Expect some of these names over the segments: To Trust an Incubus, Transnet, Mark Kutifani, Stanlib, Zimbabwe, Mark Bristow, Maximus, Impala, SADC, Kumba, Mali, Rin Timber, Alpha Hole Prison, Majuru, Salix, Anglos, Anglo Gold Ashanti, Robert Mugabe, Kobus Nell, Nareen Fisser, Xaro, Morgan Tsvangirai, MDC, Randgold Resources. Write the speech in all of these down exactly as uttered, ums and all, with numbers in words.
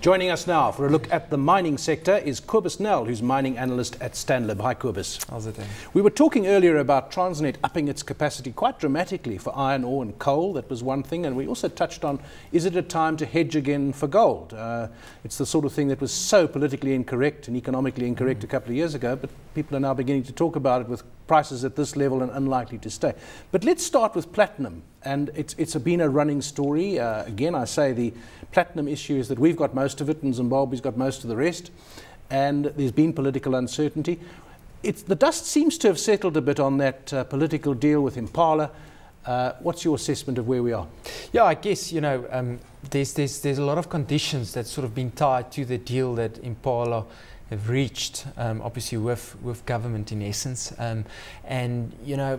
Joining us now for a look at the mining sector is Kobus Nell, who's mining analyst at Stanlib. Hi, Kobus. How's it doing? We were talking earlier about Transnet upping its capacity quite dramatically for iron ore and coal. That was one thing. And we also touched on, is it a time to hedge again for gold? Uh, it's the sort of thing that was so politically incorrect and economically incorrect mm. a couple of years ago, but people are now beginning to talk about it with prices at this level and unlikely to stay. But let's start with platinum. And it's, it's been a running story. Uh, again, I say the platinum issue is that we've got most of it and Zimbabwe's got most of the rest. And there's been political uncertainty. It's, the dust seems to have settled a bit on that uh, political deal with Impala. Uh, what's your assessment of where we are? Yeah, I guess, you know, um, there's, there's, there's a lot of conditions that's sort of been tied to the deal that Impala have reached, um, obviously with with government in essence, um, and you know,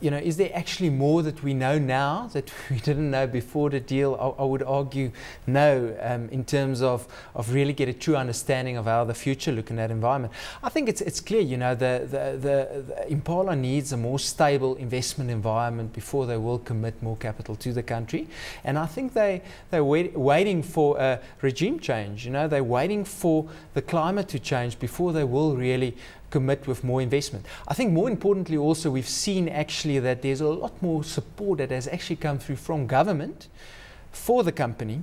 you know, is there actually more that we know now that we didn't know before the deal? I, I would argue no, um, in terms of of really get a true understanding of how the future look in that environment. I think it's it's clear, you know, the the, the the Impala needs a more stable investment environment before they will commit more capital to the country, and I think they they're wait, waiting for a regime change. You know, they're waiting for the climate to change before they will really commit with more investment. I think more importantly also, we've seen actually that there's a lot more support that has actually come through from government for the company.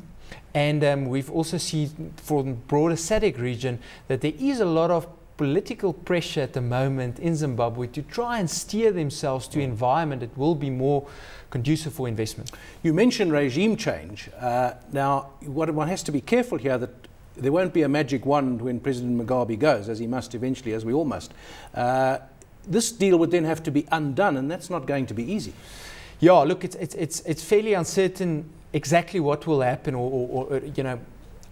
And um, we've also seen from the broader S A D C region that there is a lot of political pressure at the moment in Zimbabwe to try and steer themselves to an environment that will be more conducive for investment. You mentioned regime change. Uh, now, what one has to be careful here that there won't be a magic wand when President Mugabe goes, as he must eventually, as we all must. Uh, this deal would then have to be undone, and that's not going to be easy. Yeah, look, it's, it's, it's, it's fairly uncertain exactly what will happen, or, or, or, you know,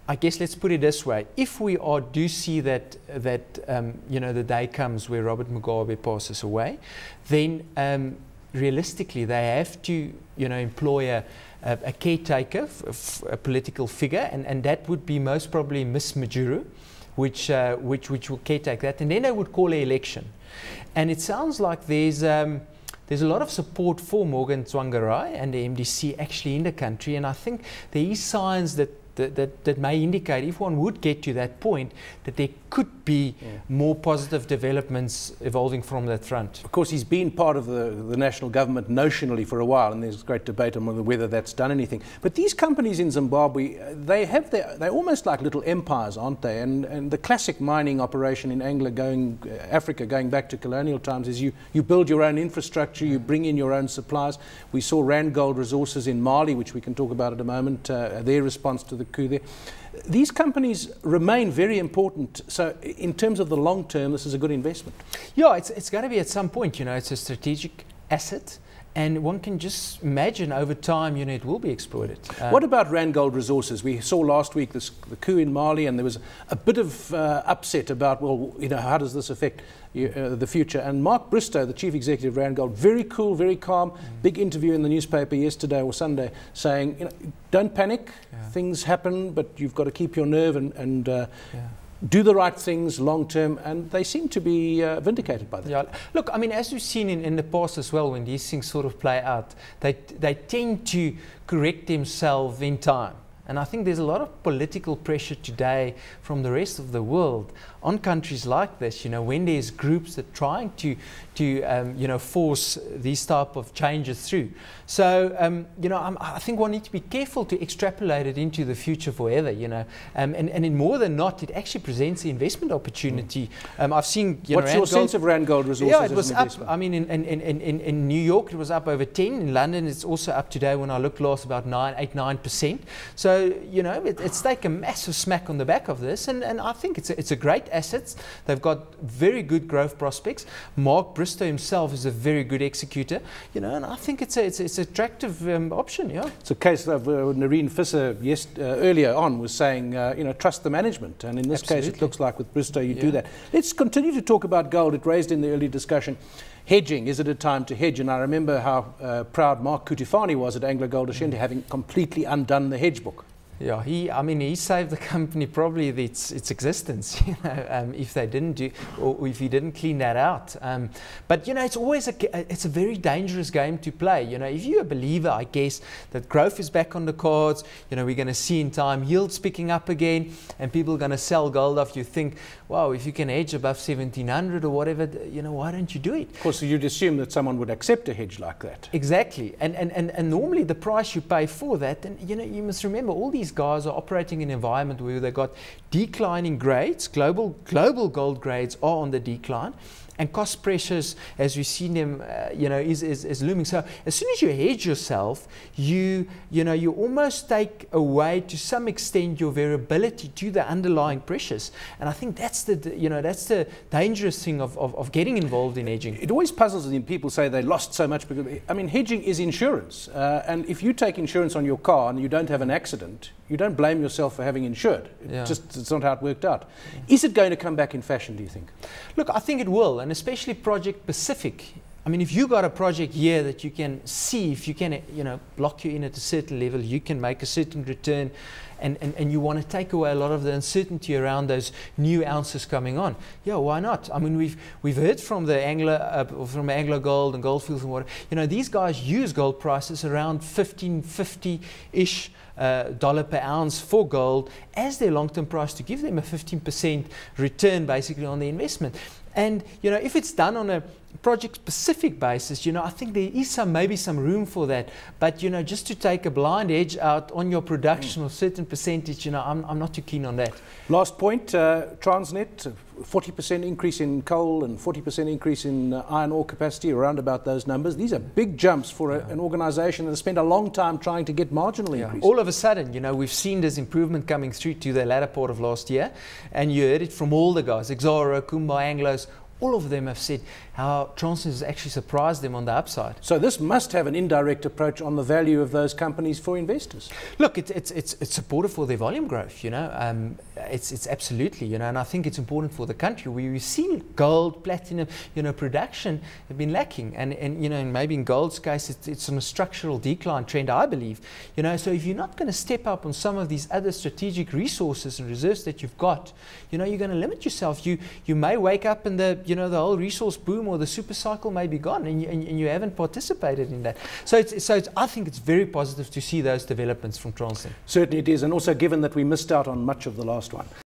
I guess let's put it this way. If we are, do see that, that um, you know, the day comes where Robert Mugabe passes away, then um, realistically they have to, you know, employ a A, a caretaker, f f a political figure, and, and that would be most probably Miss Majuru, which, uh, which, which will caretake that, and then they would call an election. And it sounds like there's, um, there's a lot of support for Morgan Tsvangirai and the M D C actually in the country, and I think there is signs that That, that, that may indicate, if one would get to that point, that there could be yeah. more positive developments evolving from that front. Of course, he's been part of the, the national government notionally for a while, and there's great debate on whether that's done anything. But these companies in Zimbabwe, they have their, they're almost like little empires, aren't they? And, and the classic mining operation in Anglo going, Africa going back to colonial times is you, you build your own infrastructure, you bring in your own suppliers. We saw Randgold Resources in Mali, which we can talk about at a moment, uh, their response to the coup there. These companies remain very important, so in terms of the long term this is a good investment. Yeah, it's, it's got to be at some point, you know, it's a strategic asset, and one can just imagine over time, you know, it will be exploited. Uh, what about Randgold Resources? We saw last week this, the coup in Mali, and there was a bit of uh, upset about, well, you know, how does this affect you, uh, the future? And Mark Bristow, the chief executive of Randgold, very cool, very calm, mm. big interview in the newspaper yesterday or Sunday saying, you know, don't panic, yeah. things happen, but you've got to keep your nerve and, and uh, yeah. do the right things long term, and they seem to be uh, vindicated by that. Yeah. Look, I mean, as we've seen in, in the past as well, when these things sort of play out, they, they tend to correct themselves in time. And I think there's a lot of political pressure today from the rest of the world on countries like this, you know, when there's groups that are trying to, to um, you know, force these type of changes through. So, um, you know, I'm, I think one needs to be careful to extrapolate it into the future forever, you know. Um, and, and in more than not, it actually presents the investment opportunity. Mm. Um, I've seen, you What's know, your Randgold, sense of Randgold Resources? Yeah, it was up. I mean, in, in, in, in, in New York, it was up over ten. In London, it's also up today, when I looked last, about nine, eight, nine percent. So, So, you know, it, it's taken a massive smack on the back of this, and, and I think it's a, it's a great asset. They've got very good growth prospects. Mark Bristow himself is a very good executor, you know, and I think it's a, it's, it's an attractive um, option, yeah. It's a case of uh, Nareen Fisser yes, uh, earlier on was saying, uh, you know, trust the management, and in this Absolutely. case it looks like with Bristow you yeah. do that. Let's continue to talk about gold. It raised in the early discussion, hedging, is it a time to hedge? And I remember how uh, proud Mark Kutifani was at Anglo Gold Ashanti, mm. having completely undone the hedge book. Yeah, he. I mean, he saved the company probably its its existence. You know, um, if they didn't do, or if he didn't clean that out. Um, but you know, it's always a it's a very dangerous game to play. You know, if you're a believer, I guess that growth is back on the cards. You know, we're going to see in time yields picking up again, and people are going to sell gold off. You think, wow, if you can hedge above seventeen hundred or whatever, you know, why don't you do it? Of course, you'd assume that someone would accept a hedge like that. Exactly, and and and, and normally the price you pay for that, and you know, you must remember all these guys are operating in an environment where they've got declining grades, global global gold grades are on the decline, and cost pressures, as we've seen them, uh, you know, is, is, is looming. So as soon as you hedge yourself, you, you know, you almost take away to some extent your variability to the underlying pressures. And I think that's the, you know, that's the dangerous thing of, of, of getting involved in hedging. It always puzzles me. People say they lost so much because, I mean, hedging is insurance. Uh, and if you take insurance on your car and you don't have an accident, you don't blame yourself for having insured. It yeah. just, it's not how it worked out. Yeah. Is it going to come back in fashion, do you think? Look, I think it will, and especially project-specific. I mean, if you've got a project here that you can see, if you can, you know, block you in at a certain level, you can make a certain return, and, and, and you want to take away a lot of the uncertainty around those new ounces coming on. Yeah, why not? I mean, we've, we've heard from the Anglo, uh, from Anglo Gold and Goldfields and water, you know, these guys use gold prices around fifteen fifty-ish, Uh, dollar per ounce for gold as their long-term price to give them a fifteen percent return basically on the investment. And you know, if it's done on a project-specific basis, you know, I think there is some maybe some room for that. But you know, just to take a blind edge out on your production mm. or certain percentage, you know, I'm, I'm not too keen on that. Last point, uh, Transnet, forty percent increase in coal and forty percent increase in uh, iron ore capacity, around about those numbers. These are big jumps for a, yeah. an organisation that has spent a long time trying to get marginal yeah. increase. All of a sudden, you know, we've seen this improvement coming through to the latter part of last year, and you heard it from all the guys, Xaro, Kumba, Anglos. All of them have said how Transnet has actually surprised them on the upside. So this must have an indirect approach on the value of those companies for investors. Look, it's it's it's, it's supportive for their volume growth. You know, um, it's it's absolutely, you know, and I think it's important for the country. We, we've seen gold, platinum, you know, production have been lacking, and and you know, and maybe in gold's case, it's, it's on a structural decline trend, I believe. You know, so if you're not going to step up on some of these other strategic resources and reserves that you've got, you know, you're going to limit yourself. You you may wake up in the you know, the whole resource boom or the super cycle may be gone, and you, and, and you haven't participated in that. So, it's, so it's, I think it's very positive to see those developments from Transnet. Certainly it is, and also given that we missed out on much of the last one.